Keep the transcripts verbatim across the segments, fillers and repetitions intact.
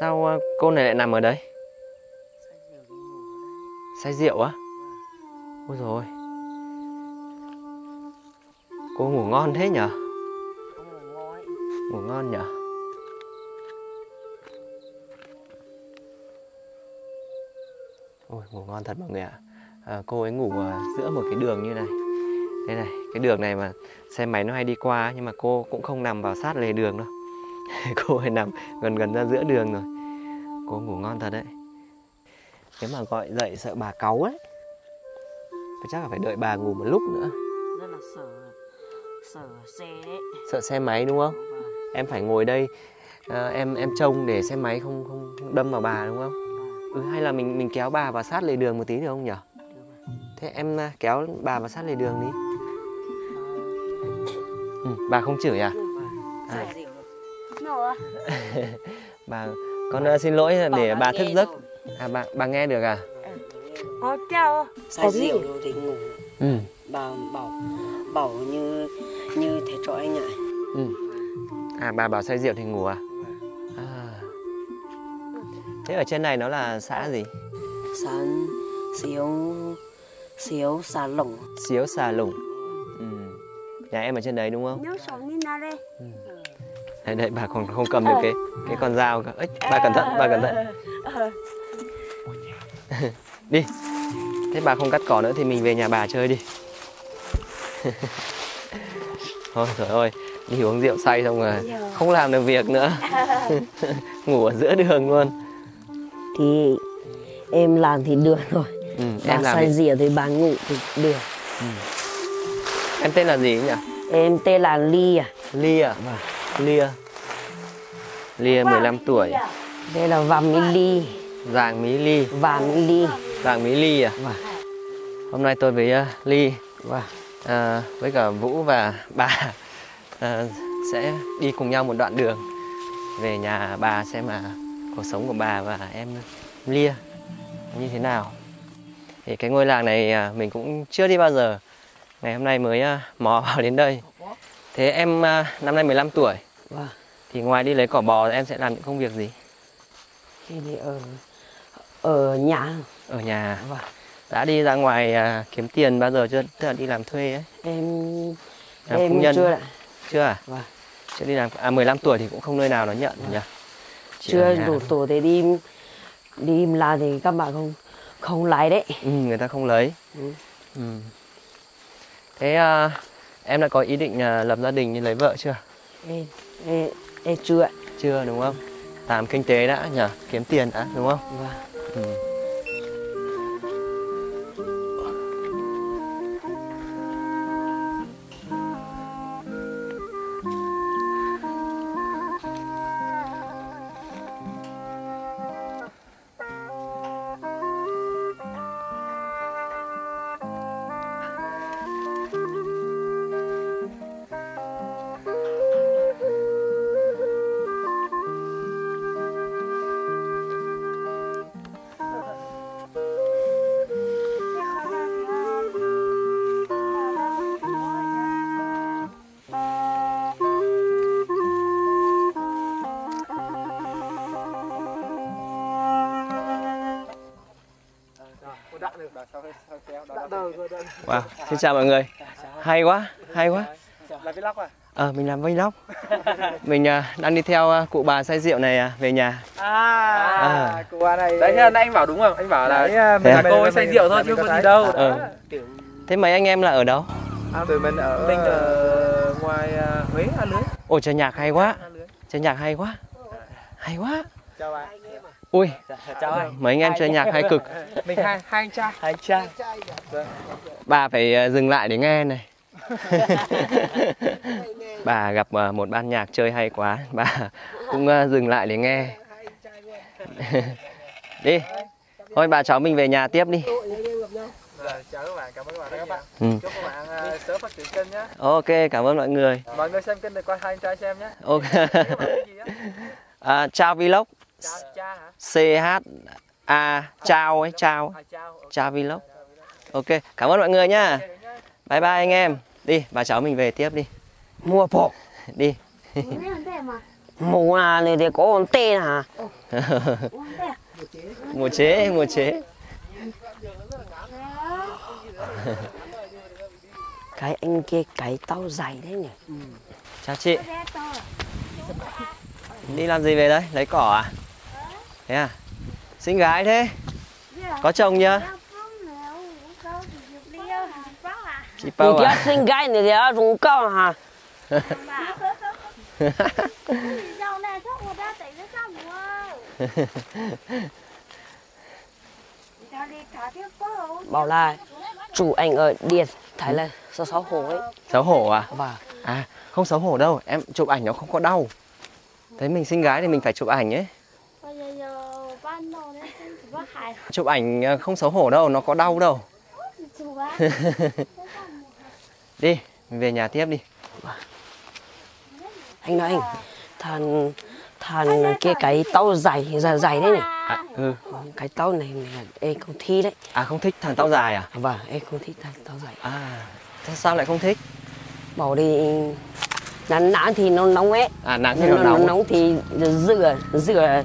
Sao cô này lại nằm ở đấy? Say rượu á? Ôi dồi ôi, cô ngủ ngon thế nhở? Ngủ ngon nhở? Ôi, ngủ ngon thật mọi người ạ. À, cô ấy ngủ giữa một cái đường như này. Thế này, cái đường này mà xe máy nó hay đi qua, nhưng mà cô cũng không nằm vào sát lề đường đâu. Cô ấy nằm gần gần ra giữa đường rồi. Cô ngủ ngon thật đấy. Nếu mà gọi dậy sợ bà cáu ấy. Chắc là phải đợi bà ngủ một lúc nữa. Rất là sợ, sợ xe đấy. Sợ xe máy đúng không? Vâng. Em phải ngồi đây, à, em em trông để xe máy không, không, không đâm vào bà đúng không? Vâng. Ừ, hay là mình mình kéo bà vào sát lề đường một tí được không nhỉ? Thế em kéo bà vào sát lề đường đi. Ừ, bà không chửi à? À. Bà con xin lỗi để bà thức giấc. À bà bà nghe được à? Có trao say rượu rồi thì ngủ. Ừ. Bà bảo bảo như như thế cho anh ạ. Ừ. À bà bảo say rượu thì ngủ à? À. Thế ở trên này nó là xã gì? Xã Xíu Xíu Xà Lũng. Xíu Xà Lũng. Ừ. Nhà em ở trên đấy đúng không? Ừ. Đấy, đấy bà còn không cầm được cái cái con dao cả. Ếch, bà cẩn thận, bà cẩn thận. Đi. Thế bà không cắt cỏ nữa thì mình về nhà bà chơi đi. Thôi trời ơi, đi uống rượu say xong rồi không làm được việc nữa. Ngủ ở giữa đường luôn. Thì em làm thì được rồi. Ừ, bà say rượu thì bà ngủ thì được. Ừ. Em tên là gì nhỉ? Em tên là Ly. Ly à? Ly à? Ly mười lăm tuổi. Đây là Vàng Mỹ Ly. Vàng Mỹ Ly. Vàng Mỹ Ly. Vàng Mỹ Ly à? Vâng. Hôm nay tôi với uh, Ly, vâng. à, với cả Vũ và bà à, sẽ đi cùng nhau một đoạn đường về nhà bà xem mà cuộc sống của bà và em Ly như thế nào. Thì cái ngôi làng này mình cũng chưa đi bao giờ. Ngày hôm nay mới mò vào đến đây. Thế em năm nay mười lăm tuổi. Wow. Thì ngoài đi lấy cỏ bò em sẽ làm những công việc gì? Thì ở, ở nhà. Ở nhà. Wow. Đã đi ra ngoài kiếm tiền bao giờ chưa? Tức là đi làm thuê ấy. Em, làm em công nhân. Chưa ạ. Chưa à? Wow. Chưa đi làm. À mười lăm tuổi thì cũng không nơi nào nó nhận wow. nhỉ? Chỉ chưa đủ tuổi để đi đi làm thì các bạn không không lấy đấy. Ừ, người ta không lấy. Ừ. Ừ. Thế à, em đã có ý định à, lập gia đình như lấy vợ chưa? Em, em, em chưa. Chưa đúng không? Làm kinh tế đã nhỉ? Kiếm tiền đã đúng không? Vâng. Ừ. Wow, xin chào mọi người. Hay quá, hay quá. Làm vlog à? Ờ, mình làm vlog. Mình uh, đang đi theo uh, cụ bà say rượu này uh, về nhà. À, à. Cụ bà này. Đấy, thế nãy anh bảo đúng không? Anh bảo là đấy, mình là cô ấy say rượu thôi chứ không có gì đâu. Ờ. Thế mấy anh em là ở đâu? À, tụi mình ở mình ở ngoài uh, Huế, An Lưới. Ôi chơi nhạc hay quá. Chơi nhạc hay quá. Hay quá. Chào bạn. Ui, chào anh. Mấy anh em chơi nhạc hay cực. Mình hai hai anh trai. Hai anh trai. Bà phải dừng lại để nghe này. Bà gặp một ban nhạc chơi hay quá, bà cũng dừng lại để nghe. Đi. Thôi bà cháu mình về nhà tiếp đi. Chào các bạn, cảm ơn các bạn. Ừ. Chúc các bạn uh, sớm phát triển kênh nhé. Ok, cảm ơn mọi người. Mọi người xem kênh này qua hai anh trai xem nhé. Ok. À, Chao Vlog. C H A Chao ấy, Chao. Chao Vlog. Ok, cảm ơn mọi người nhá. Bye bye anh em. Đi, bà cháu mình về tiếp đi. Mua phổ. Đi. Mù là người thì có con tê hả? Mùa chế, mùa chế. Cái anh kia cái tao dày thế nhỉ? Ừ. Chào chị. Đi làm gì về đây? Lấy cỏ à? Thế à? Xinh gái thế. Có chồng chưa? Chị Pau à? Xinh gái này thì rung cao hả? Bảo là chủ ảnh ở Điền, Thái Lan, sao xấu hổ ấy. Xấu hổ à? Vâng. À, không xấu hổ đâu, em chụp ảnh nó không có đau. Thấy mình xinh gái thì mình phải chụp ảnh ấy. Chụp ảnh không xấu hổ đâu, nó có đau đâu. Đi, mình về nhà tiếp đi. Anh nói anh, thằng thằng kia cái tao dài dài dài đấy này. À, ừ. Cái tao này này em không thích đấy. À, không thích thằng tao dài à? Vâng, em không thích thằng tao dài. À, sao lại không thích? Bảo đi nắng nắng thì nó nóng ấy. À, nắng thì nó, nó nóng. Nóng thì rửa rửa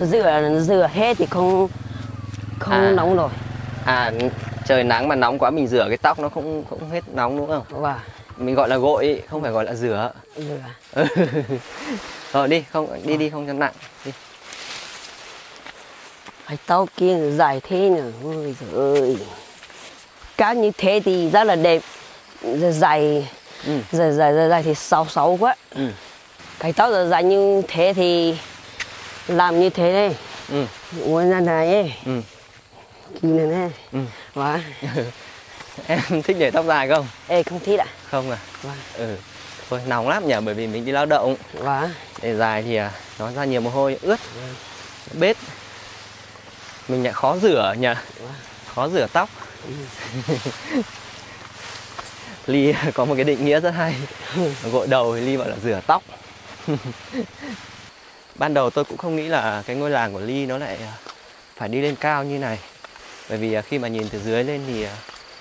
rửa rửa hết thì không không à. Nóng rồi. À, trời nắng mà nóng quá mình rửa cái tóc nó không không hết nóng đúng không? Vâng. Mình gọi là gội, không phải gọi là rửa. Rửa. Rồi đi, không đi đi không cho nặng. Đi. Cái tóc kia dài thế nữa, ôi giời ơi. Cá như thế thì rất là đẹp. Dài ừ. Dài dài dài thì xấu xấu quá. Ừ. Cái tóc dài dài như thế thì làm như thế đây. Ừ. Uống ra này ấy. Ừ. Kỳ này này. Ừ. Và em thích để tóc dài không? Ê, không thích ạ. Không à? Vâng. Ừ. Thôi nóng lắm nhỉ, bởi vì mình đi lao động. Vâng. Để dài thì nó ra nhiều mồ hôi, ướt. Vâng. Bết. Mình lại khó rửa nhỉ? Vâng. Khó rửa tóc. Ừ. Ly có một cái định nghĩa rất hay. Gội đầu thì Ly gọi là rửa tóc. Ban đầu tôi cũng không nghĩ là cái ngôi làng của Ly nó lại phải đi lên cao như này. Bởi vì khi mà nhìn từ dưới lên thì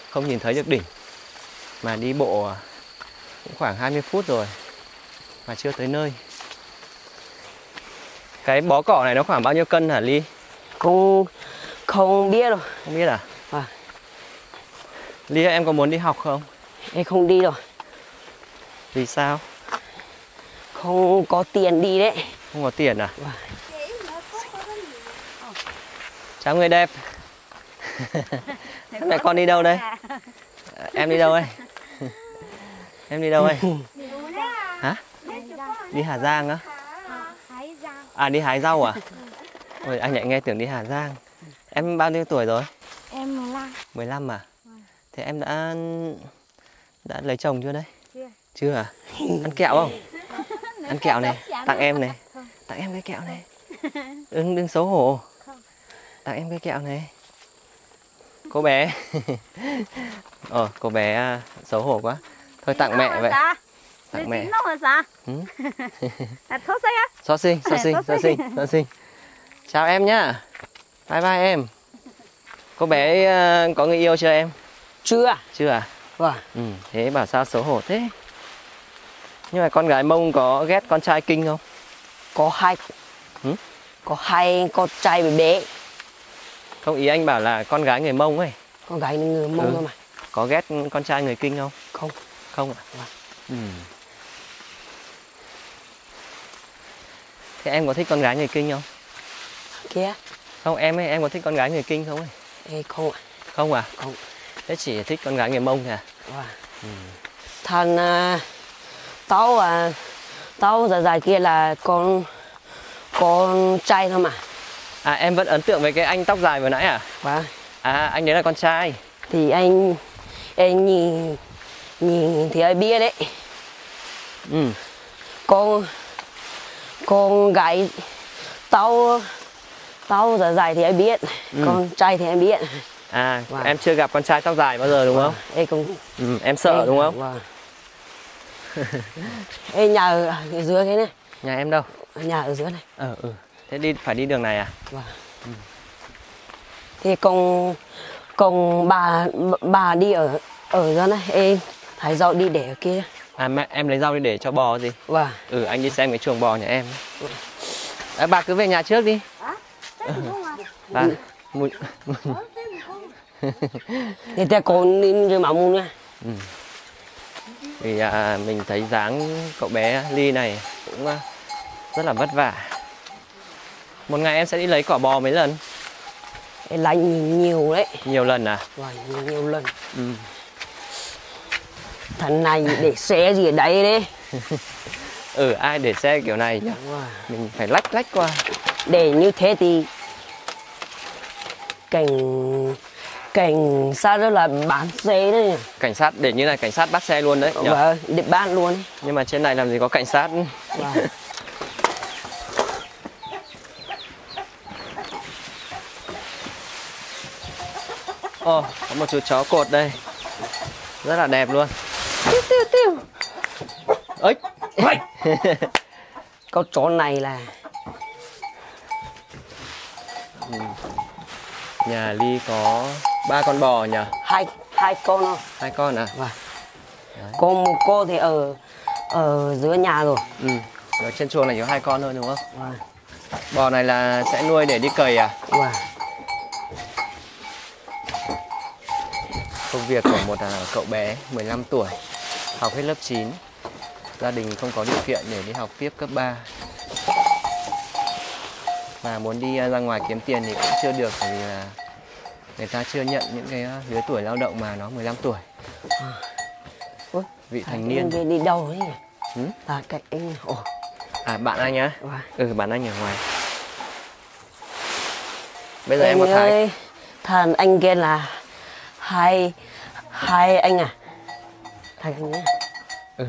không nhìn thấy được đỉnh. Mà đi bộ cũng khoảng hai mươi phút rồi mà chưa tới nơi. Cái bó cỏ này nó khoảng bao nhiêu cân hả Ly? Không, không biết rồi. Không biết à? À. Ly em có muốn đi học không? Em không đi rồi. Vì sao? Không có tiền đi đấy. Không có tiền à? À. Chào người đẹp. Mẹ con đi đâu đây? Em đi đâu đây? Em đi đâu đây? Hả? Đi Hà Giang á? À, đi hái rau à? Ôi, anh lại nghe tưởng đi Hà Giang. Em bao nhiêu tuổi rồi? Em mười lăm. mười lăm à? Thế em đã đã lấy chồng chưa đấy? Chưa. Chưa à? Ăn kẹo không? Ăn kẹo này, tặng em này. Tặng em cái kẹo này. Đừng đừng xấu hổ. Tặng em cái kẹo này. Cô bé. Ờ, cô bé xấu hổ quá. Thôi tặng mẹ vậy. Tặng mẹ. Ừ. So sinh, so sinh, so sinh, so sinh. Chào em nhá. Bye bye em. Cô bé có người yêu chưa em? Chưa. Chưa à? Vâng. Ừ, thế bảo sao xấu hổ thế. Nhưng mà con gái Mông có ghét con trai Kinh không? Có hai. Ừ? Có hai con trai bị bé. Không, ý anh bảo là con gái người Mông ấy. Con gái người Mông thôi ừ. Mà có ghét con trai người Kinh không? Không. Không ạ? À? Ừ. Thế em có thích con gái người Kinh không? Kia. Không, em ấy, em có thích con gái người Kinh không ấy? Ê, không ạ. À. Không à? Không. Thế chỉ thích con gái người Mông à? Wow. Ừ. Thằng à, tao à, tao dài dài kia là con con trai thôi mà. À, em vẫn ấn tượng với cái anh tóc dài vừa nãy à? Vâng. À, anh đấy là con trai. Thì anh anh nhìn nhìn thì ai biết đấy. Ừ. Con con gái tao tao dài dài thì ai biết, ừ. Con trai thì em biết. À, vâng. Em chưa gặp con trai tóc dài bao giờ đúng vâng. Không? Em không. Ừ, em sợ em, đúng không? Vâng. Ê, nhà ở dưới thế này. Nhà em đâu? Nhà ở dưới này. Ờ ừ. Thế đi phải đi đường này à? Vâng. Ừ. Thì con con bà bà đi ở ở đó này, em thấy dạo đi để ở kia. À mẹ em lấy rau đi để cho bò gì. Wow. Ừ anh đi xem cái chuồng bò nhà em. À, bà cứ về nhà trước đi. Ừ. Bà mùi thì ta còn đi mà mông nha. Vì à, mình thấy dáng cậu bé Ly này cũng à, rất là vất vả. Một ngày em sẽ đi lấy cỏ bò mấy lần? Em lấy nhiều đấy. Nhiều lần à? Nhiều, nhiều lần. Ừ. Thằng này để xe gì ở đấy đấy. Ừ ai để xe kiểu này nhỉ? Mình phải lách lách qua. Để như thế thì cảnh cảnh sát rất là bán xe đấy nhỉ? Cảnh sát để như này cảnh sát bắt xe luôn đấy nhỉ? Vâng, để bán luôn ấy. Nhưng mà trên này làm gì có cảnh sát. Vâng. Ồ, oh, có một chú chó cột đây. Rất là đẹp luôn. Tiêu tiêu tiêu. Ấy. Con chó này là ừ. Nhà Ly có ba con bò nhỉ? Hai hai con thôi. Hai con à? Vâng. Có một cô thì ở ở giữa nhà rồi. Ừ. Ở trên chuồng này có hai con thôi đúng không? Vâng. Bò này là sẽ nuôi để đi cày à? Vâng. Công việc của một cậu bé mười lăm tuổi, học hết lớp chín. Gia đình không có điều kiện để đi học tiếp cấp ba. Mà muốn đi ra ngoài kiếm tiền thì cũng chưa được, bởi vì là người ta chưa nhận những cái lứa tuổi lao động mà nó mười lăm tuổi. Ủa? Vị thành niên. Anh đi đâu đấy nhỉ? Ừ? À, cạnh anh. Ồ. À, bạn anh á? Ừ, bạn anh ở ngoài. Bây giờ anh em có thấy... Thằng anh kia là... Hai, hai anh à? Hai anh nhé. Ừ.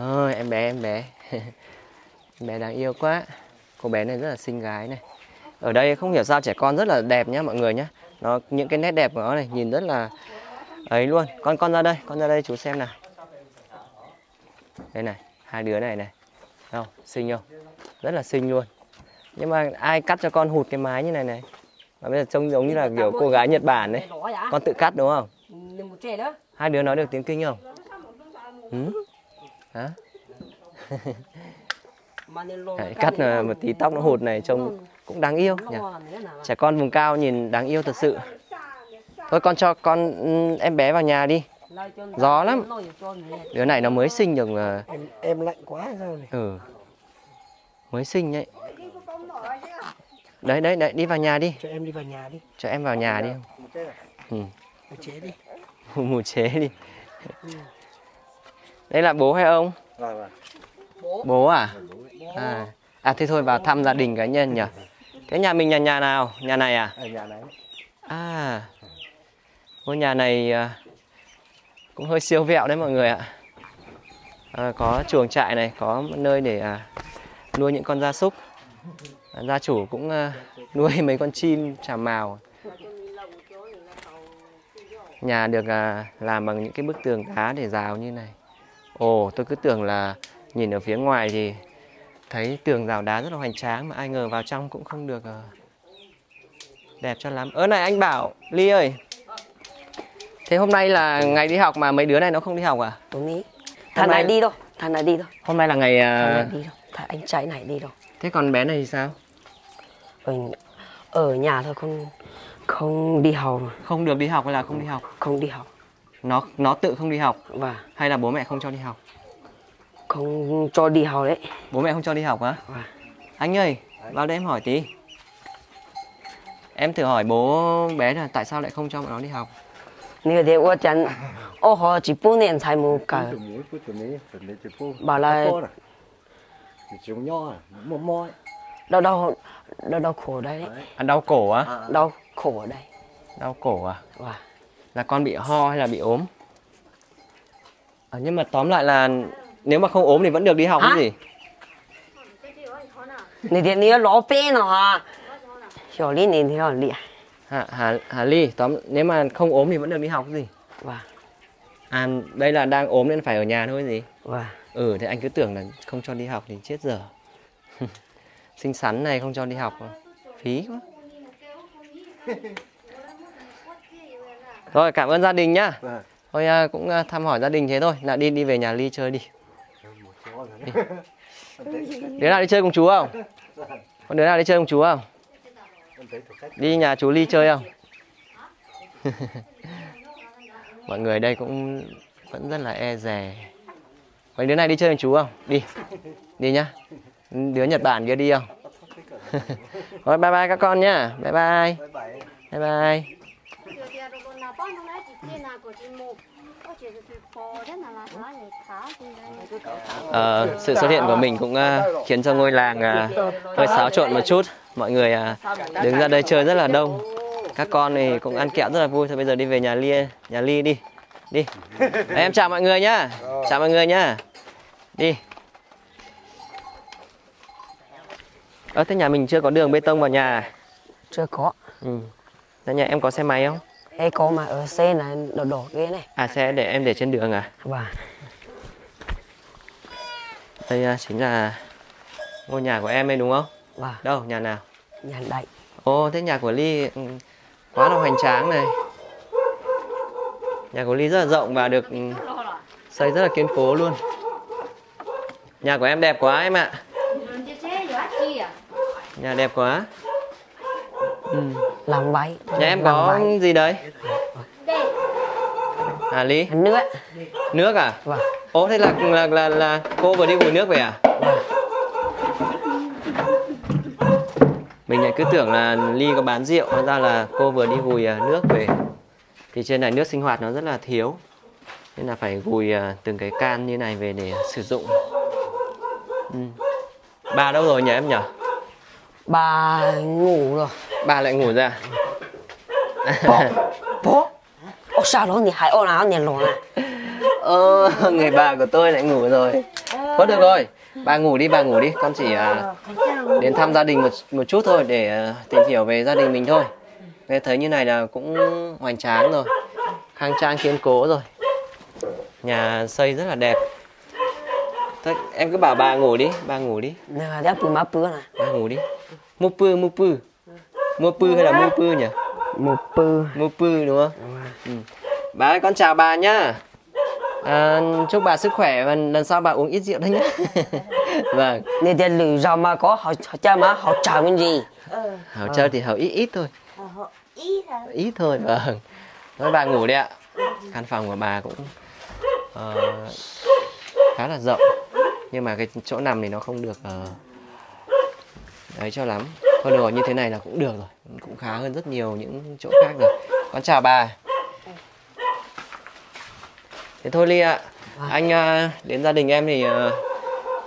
Ôi, em bé, em bé. Em bé đáng yêu quá. Cô bé này rất là xinh gái này. Ở đây không hiểu sao trẻ con rất là đẹp nhá mọi người nhá. Nó những cái nét đẹp của nó này nhìn rất là ấy luôn. Con con ra đây, con ra đây chú xem nào. Đây này, hai đứa này này. Không, xinh không? Rất là xinh luôn. Nhưng mà ai cắt cho con hụt cái mái như này này. Mà bây giờ trông giống như là kiểu cô gái Nhật Bản đấy. Con tự cắt đúng không? Hai đứa nói được tiếng Kinh không? Ừ? Hả? Đấy, cắt một tí tóc nó hụt này trông cũng đáng yêu nhỉ? Trẻ con vùng cao nhìn đáng yêu thật sự. Thôi con cho con em bé vào nhà đi. Gió lắm. Đứa này nó mới sinh được mà. Em, em lạnh quá sao này. Ừ. Mới sinh đấy. Đấy, đấy, đấy, đi vào nhà đi. Cho em đi vào nhà đi. Cho em vào nhà đi. Ừ. Mù chế đi. Mù chế đi. Đây là bố hay ông? Bố. Bố à? À, à thế thôi vào thăm gia đình cá nhân nhỉ? Thế nhà mình là nhà nào? Nhà này à? Ở nhà này. À. Ngôi nhà này cũng hơi siêu vẹo đấy mọi người ạ. À, có chuồng trại này, có nơi để nuôi những con gia súc. Gia chủ cũng uh, nuôi mấy con chim chả mào. Nhà được uh, làm bằng những cái bức tường đá để rào như này. Ồ, tôi cứ tưởng là nhìn ở phía ngoài thì thấy tường rào đá rất là hoành tráng. Mà ai ngờ vào trong cũng không được uh, đẹp cho lắm. Ơ này anh Bảo, Ly ơi. Thế hôm nay là ngày đi học mà mấy đứa này nó không đi học à? Đúng ý. Thằng này đi đâu, thằng này đi đâu. Hôm nay là ngày... Uh... Thằng này đi đâu, thằng anh trai này đi đâu. Thế còn bé này thì sao? Ở, ở nhà thôi, không không đi học. Không được đi học hay là không đi học? Không đi học. Nó nó tự không đi học? Vâng. Hay là bố mẹ không cho đi học? Không cho đi học đấy. Bố mẹ không cho đi học á? Vâng. Anh ơi, vào đây em hỏi tí. Em thử hỏi bố bé là tại sao lại không cho bọn nó đi học? Như thế ủa chẳng... Ô họ chỉ bốn niệm thầy mù cả. Bảo là... Đau đau đau đau cổ đây đấy. À, đau cổ á? À? Đau cổ ở đây. Đau cổ à? Wow. Là con bị ho hay là bị ốm? À, nhưng mà tóm lại là nếu mà không ốm thì vẫn được đi học cái gì? Này thì nó ló pê nào hả? Hiểu lý này thì hiểu lý à? Hả hả hả Ly tóm nếu mà không ốm thì vẫn được đi học cái gì? Wow. À đây là đang ốm nên phải ở nhà thôi gì? Wow. Ừ thế anh cứ tưởng là không cho đi học thì chết dở. Xinh xắn này không cho đi học phí quá. Rồi, cảm ơn gia đình nhá. Vâng. Thôi à, cũng thăm hỏi gia đình thế thôi. Là đi đi về nhà Ly chơi đi. Đi. Đứa nào đi chơi cùng chú không? Con đứa nào đi chơi cùng chú không? Đi nhà chú Ly chơi không? Mọi người đây cũng vẫn rất là e dè. Mấy đứa này đi chơi với chú không? Đi. Đi nhá. Đứa Nhật Bản kia đi không? Rồi bye bye các con nhá. Bye bye. Bye bye. À, sự xuất hiện của mình cũng uh, khiến cho ngôi làng uh, hơi xáo trộn một chút. Mọi người uh, đứng ra đây chơi rất là đông. Các con thì cũng ăn kẹo rất là vui. Thôi bây giờ đi về nhà Ly, nhà Ly đi. Đi. Em chào mọi người nhá. Chào mọi người nhá. Đi. Ơ à, thế nhà mình chưa có đường bê tông vào nhà. Chưa có. Ừ. Nhà em có xe máy không? Em có mà ở xe này đổ đổ ghế này. À xe để em để trên đường à? Vâng. Đây chính là ngôi nhà của em ấy đúng không? Vâng. Đâu nhà nào? Nhà Đại. Ồ thế nhà của Ly quá là hoành tráng này. Nhà của Ly rất là rộng và được xây rất là kiên cố luôn. Nhà của em đẹp quá em ạ. Nhà đẹp quá. Ừ. Làm váy. Nhà em có gì đấy? À Ly? Nước. Nước à? Vâng. Ồ thế là là là, là cô vừa đi gùi nước về à? Vâng. Mình lại cứ tưởng là Ly có bán rượu, hóa ra là cô vừa đi gùi nước về. Thì trên này nước sinh hoạt nó rất là thiếu, nên là phải gùi từng cái can như này về để sử dụng. Ừ. Bà đâu rồi nhà em nhỉ? Bà ngủ rồi. Bà lại ngủ ra. Bố, bố, ô sao đó nhỉ? Hãy ô nào nhỉ lò này. Ơ, người bà của tôi lại ngủ rồi. Thôi được rồi, bà ngủ đi, bà ngủ đi. Con chỉ uh, đến thăm gia đình một một chút thôi để uh, tìm hiểu về gia đình mình thôi. Nghe thấy như này là cũng hoành tráng rồi, khang trang kiên cố rồi. Nhà xây rất là đẹp. Thôi, em cứ bảo bà ngủ đi, bà ngủ đi. Bà ngủ đi. Mô pư, mô pư. Mô pư hay là mô pư nhỉ? Mô pư. Mô pư đúng không? Ừ. Bà ơi, con chào bà nhá. À, chúc bà sức khỏe và lần sau bà uống ít rượu đấy nhá. Vâng. Nên tiền lử giàu mà có họ chơi mà họ chờ cái gì? Họ chơi thì họ ít ít thôi. Ít thôi. Ít thôi, vâng. Thôi bà ngủ đi ạ. Căn phòng của bà cũng uh, khá là rộng. Nhưng mà cái chỗ nằm thì nó không được uh, đấy cho lắm. Thôi được rồi, như thế này là cũng được rồi. Cũng khá hơn rất nhiều những chỗ khác rồi. Con chào bà. Thế thôi Ly ạ. À. Anh uh, đến gia đình em thì uh,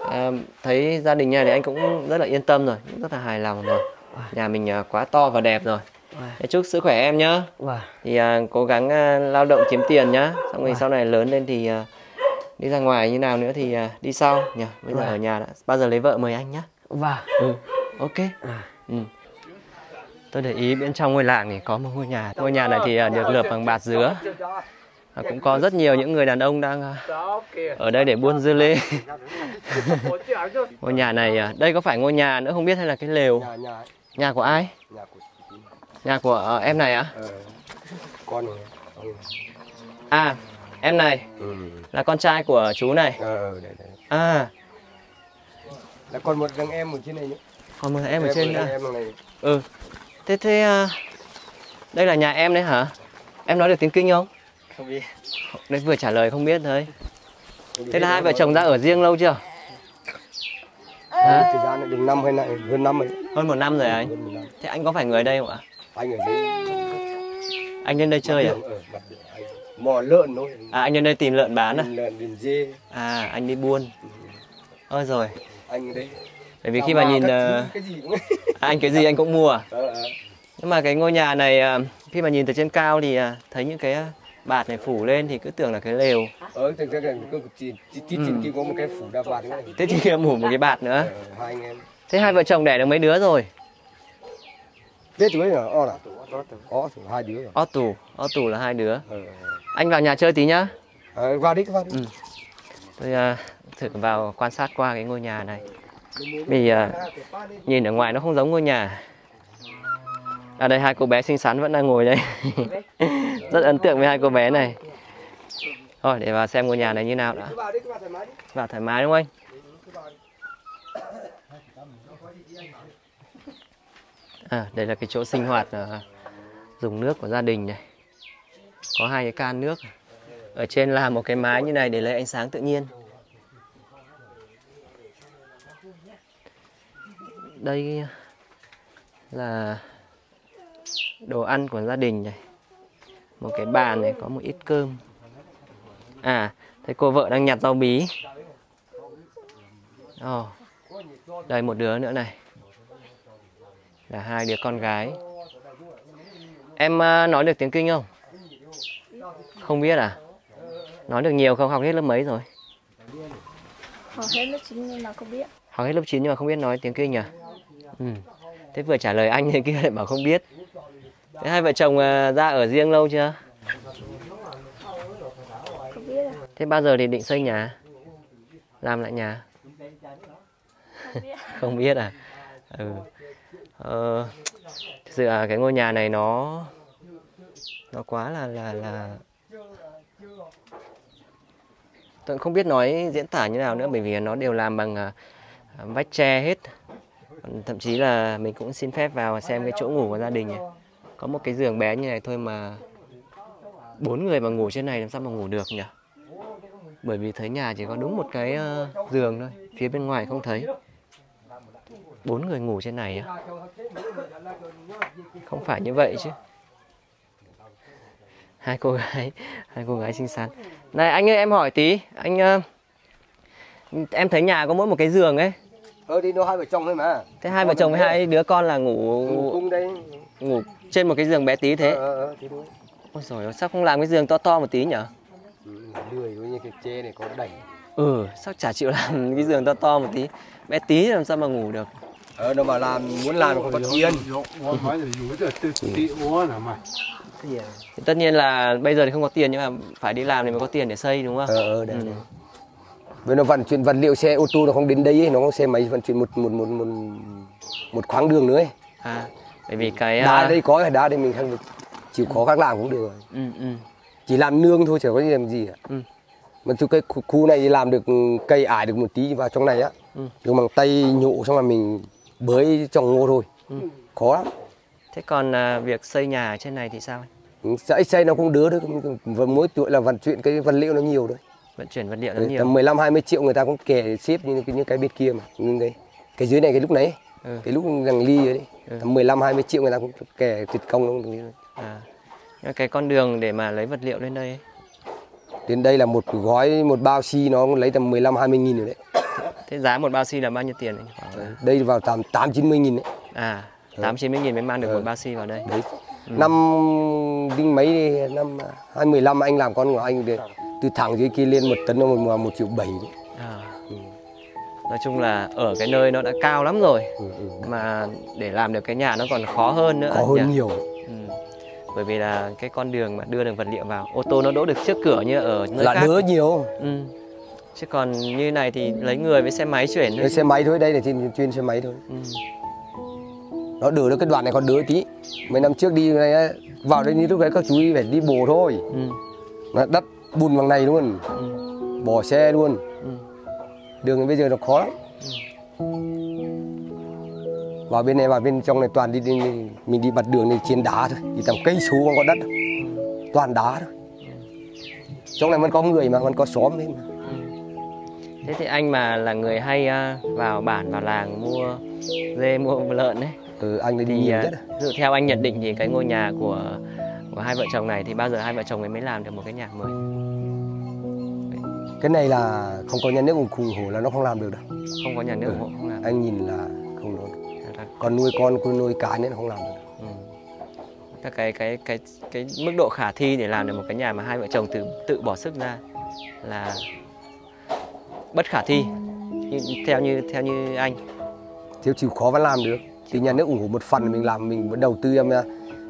uh, thấy gia đình nhà thì anh cũng rất là yên tâm rồi. Cũng rất là hài lòng rồi. Nhà mình uh, quá to và đẹp rồi. Để chúc sức khỏe em nhá. Wow. Thì à, cố gắng à, lao động kiếm tiền nhá. Xong rồi wow. Sau này lớn lên thì à, đi ra ngoài như nào nữa thì à, đi sau nhỉ. Bây wow. Giờ ở nhà đã. Bao giờ lấy vợ mời anh nhá. Wow. Ừ. Ok. À. Ừ. Tôi để ý bên trong ngôi làng thì có một ngôi nhà. Ngôi nhà này thì à, được lợp bằng bạt dứa. À, cũng có rất nhiều những người đàn ông đang à, ở đây để buôn dưa lê. Ngôi nhà này à, đây có phải ngôi nhà nữa không biết hay là cái lều. Nhà của ai? Nhà của em này á? À? Ừ. Con này. Ừ. À, em này. Ừ. Là con trai của chú này. Ừ, đây, đây. À. Là còn một thằng em ở trên này nữa. Còn một thằng em, em ở trên nữa. Em này. Ừ. Thế thế uh, đây là nhà em đấy hả? Em nói được tiếng Kinh không? Không biết. Đấy vừa trả lời không biết thôi. Thế là hai vợ chồng ra ở riêng lâu chưa? Thời gian được năm hay lại hơn năm rồi. Hơn một năm rồi anh. Hơn một năm. Thế anh có phải người đây không ạ? Anh ở đây. Anh lên đây chơi à? Mò lợn thôi. À anh lên đây tìm lợn bán à? Lợn tìm dê. À anh đi buôn. Ơ rồi. Anh ở đây. Bởi vì khi mà nhìn anh cái gì anh cũng mua à? Nhưng mà cái ngôi nhà này khi mà nhìn từ trên cao thì thấy những cái bạt này phủ lên thì cứ tưởng là cái lều. Ờ tưởng chắc là chỉ chỉ chỉ có một cái phủ đa bạt nữa. Thế thì em một cái bạt nữa. Hai anh em. Thế hai vợ chồng đẻ được mấy đứa rồi? Biết tuổi là o là o tù hai đứa rồi. O tù, o tù là hai đứa. Ừ. Anh vào nhà chơi tí nhá. Ờ, vào đi, vào đi. Ừ. Tôi uh, thử vào quan sát qua cái ngôi nhà này. Vì uh, nhìn ở ngoài nó không giống ngôi nhà. À đây hai cô bé xinh xắn vẫn đang ngồi đây. Rất ấn tượng với hai cô bé này. Thôi để vào xem ngôi nhà này như nào đã. Vào thoải mái đúng không anh? À, đây là cái chỗ sinh hoạt dùng nước của gia đình này. Có hai cái can nước. Ở trên là một cái mái như này để lấy ánh sáng tự nhiên. Đây là đồ ăn của gia đình này. Một cái bàn này có một ít cơm. À, thấy cô vợ đang nhặt rau bí. Oh, đây một đứa nữa này. Là hai đứa con gái. Em nói được tiếng Kinh không? Không biết à? Nói được nhiều không? Học hết lớp mấy rồi? Học hết lớp chín nhưng mà không biết. Học hết lớp chín nhưng mà không biết nói tiếng Kinh à? Ừ. Thế vừa trả lời anh thì kia lại bảo không biết. Thế hai vợ chồng ra ở riêng lâu chưa? Không biết à. Thế bao giờ thì định xây nhà? Làm lại nhà? Không biết, không biết à? Ừ. Ờ, thực sự là cái ngôi nhà này nó nó quá là là là tôi không biết nói diễn tả như nào nữa, bởi vì nó đều làm bằng uh, vách tre hết. Thậm chí là mình cũng xin phép vào xem cái chỗ ngủ của gia đình này. Có một cái giường bé như này thôi mà bốn người mà ngủ trên này làm sao mà ngủ được nhỉ? Bởi vì thấy nhà chỉ có đúng một cái uh, giường thôi, phía bên ngoài không thấy. Bốn người ngủ trên này à? Không phải như vậy chứ. Hai cô gái, hai cô gái xinh xắn. Này anh ơi, em hỏi tí, anh em thấy nhà có mỗi một cái giường ấy. Ờ đi đâu hai vợ chồng thôi mà. Thế hai vợ chồng với hai đứa con là ngủ cùng đây, ngủ trên một cái giường bé tí thế. Ờ thế đúng. Ôi giời ơi, sao không làm cái giường to to một tí nhỉ? Lười với như cái chê này có đẩy. Ừ, sao chả chịu làm cái giường to to một tí, bé tí làm sao mà ngủ được. Ờ, đâu mà làm, muốn làm không có tiền. Thì tất nhiên là bây giờ thì không có tiền, nhưng mà phải đi làm thì mới có tiền để xây đúng không? Ờ, đấy. Ừ. Với nó vận chuyển vật liệu xe ô tô nó không đến đây ấy, nó không xe máy vận chuyển một một một một một khoảng đường nữa ấy. À, bởi vì cái đá đây có, đá đây mình không chịu khó khác làm cũng được rồi. Ừ, ừ. Chỉ làm nương thôi, chả có gì làm gì ạ. Ừ. Mà chú cái khu này làm được cây ải được một tí vào trong này á, ừ. Được bằng tay nhộ xong là mình bới trồng ngô thôi, ừ. Khó lắm. Thế còn à, việc xây nhà ở trên này thì sao anh? Xây, xây nó cũng đứa đấy, mỗi tuổi là vận chuyển cái vật liệu nó nhiều đấy. Vận chuyển vật liệu nó đấy, nhiều. Tầm mười lăm hai mươi triệu người ta cũng kè xếp như, như cái bên kia mà, nhưng cái, cái dưới này cái lúc nấy, ừ. Cái lúc rằng ly đấy, ừ. Tầm mười lăm hai mươi triệu người ta cũng kè tuyệt công nó. À, cái con đường để mà lấy vật liệu lên đây ấy. Đến đây là một gói, một bao xi nó lấy tầm mười lăm hai mươi nghìn rồi đấy. Thế giá một bao xi là bao nhiêu tiền anh? Đây vào tầm tám chín mươi nghìn đấy. À, tám chín mươi nghìn mới mang được, ừ. Một bao xi vào đây. Đấy. Ừ. Năm đinh mấy đi, năm hai không một lăm anh làm con của anh được từ thẳng dưới kia lên một tấn một, một triệu bảy đấy. À. Ừ. Nói chung là ở cái nơi nó đã cao lắm rồi, ừ, ừ. Mà để làm được cái nhà nó còn khó hơn nữa. Khó hơn nhỉ? Nhiều. Bởi vì là cái con đường mà đưa được vật liệu vào, ô tô nó đỗ được trước cửa như ở nơi là khác. Là đứa nhiều. Ừ. Chứ còn như này thì lấy người với xe máy chuyển thôi. Đấy, xe máy thôi, đây là chuyên xe máy thôi. Ừ. Nó đỡ được cái đoạn này còn đỡ tí. Mấy năm trước đi này, vào đây như lúc đấy các chú phải đi bộ thôi. Ừ. Nó đắp bùn bằng này luôn, ừ. Bỏ xe luôn. Ừ. Đường bây giờ nó khó lắm. Ừ. Vào bên này, vào bên trong này toàn đi, đi mình đi bật đường này trên đá thôi, thì tầm cây số không có đất đâu. Toàn đá thôi. Trong này vẫn có người mà, vẫn có xóm đấy mà. Thế thì anh mà là người hay vào bản, vào làng mua dê, mua lợn đấy. Ừ, anh ấy đi nhiều nhất. Ví dụ theo anh nhận định thì cái ngôi nhà của của hai vợ chồng này thì bao giờ hai vợ chồng ấy mới làm được một cái nhà mới? Cái này là không có nhà nước ủng hộ là nó không làm được đâu. Không có nhà nước ủng hộ không làm. Anh nhìn là không được. Còn nuôi con, con nuôi cái nên không làm được. Ừ. Cái, cái, cái, cái mức độ khả thi để làm được một cái nhà mà hai vợ chồng tự, tự bỏ sức ra là bất khả thi, như, theo, như, theo như anh. Thiếu chịu khó vẫn làm được. Thì nhà nước ủng hộ một phần mình làm, mình vẫn đầu tư em ra.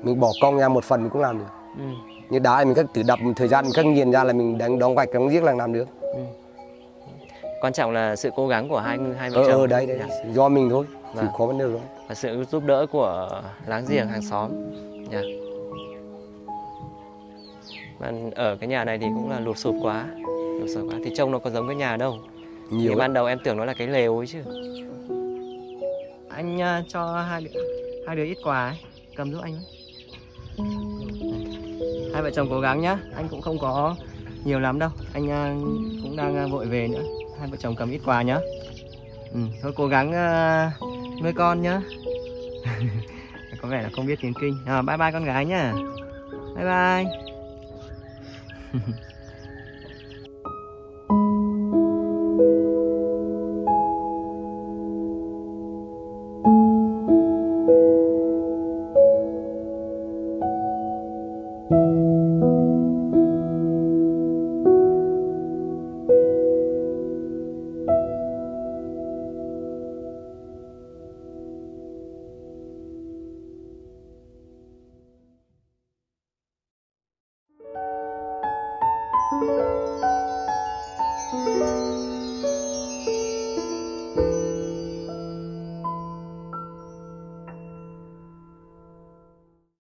Mình bỏ công ra một phần mình cũng làm được. Ừ. Như đá mình tự đập một thời gian, mình cắt nghiền ra là mình đánh đóng gạch, đóng giếc là làm được. Ừ. Quan trọng là sự cố gắng của hai, hai vợ ờ, chồng. Ờ, đấy, đấy, đấy, do mình thôi. Và, khó vấn đề đó. Và sự giúp đỡ của láng giềng hàng xóm. Yeah. Bạn ở cái nhà này thì cũng là lụt sụt quá, lụt sụt quá thì trông nó có giống cái nhà đâu. Nhiều thì ban đầu em tưởng nó là cái lều ấy chứ. Anh uh, cho hai đứa, hai đứa ít quà ấy, cầm giúp anh ấy. Hai vợ chồng cố gắng nhá, anh cũng không có nhiều lắm đâu, anh uh, cũng đang uh, vội về nữa. Hai vợ chồng cầm ít quà nhá. Ừ, thôi cố gắng uh, nuôi con nhá. Có vẻ là không biết tiếng Kinh. À, bye bye con gái nhá. Bye bye. Thank you.